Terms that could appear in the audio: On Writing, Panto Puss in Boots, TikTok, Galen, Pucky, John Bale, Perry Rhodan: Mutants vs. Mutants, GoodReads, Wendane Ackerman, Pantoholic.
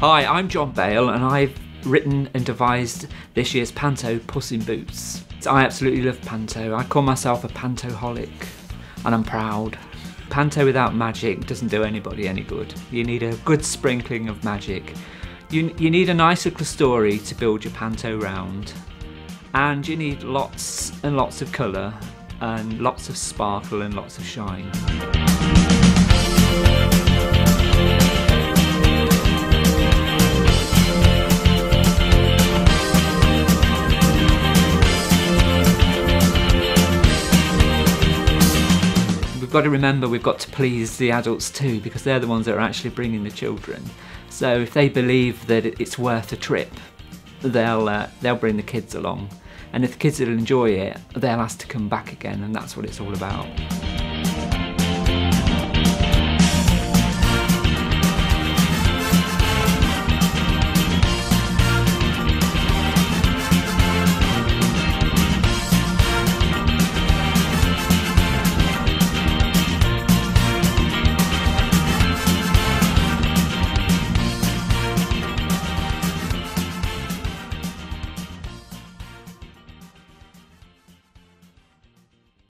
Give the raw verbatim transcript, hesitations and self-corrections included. Hi, I'm John Bale and I've written and devised this year's Panto Puss in Boots. I absolutely love Panto. I call myself a Pantoholic and I'm proud. Panto without magic doesn't do anybody any good. You need a good sprinkling of magic. You, you need a nice little story to build your Panto round. And you need lots and lots of colour and lots of sparkle and lots of shine. We've got to remember we've got to please the adults too, because they're the ones that are actually bringing the children. So if they believe that it's worth a trip, they'll, uh, they'll bring the kids along. And if the kids will enjoy it, they'll ask to come back again, and that's what it's all about.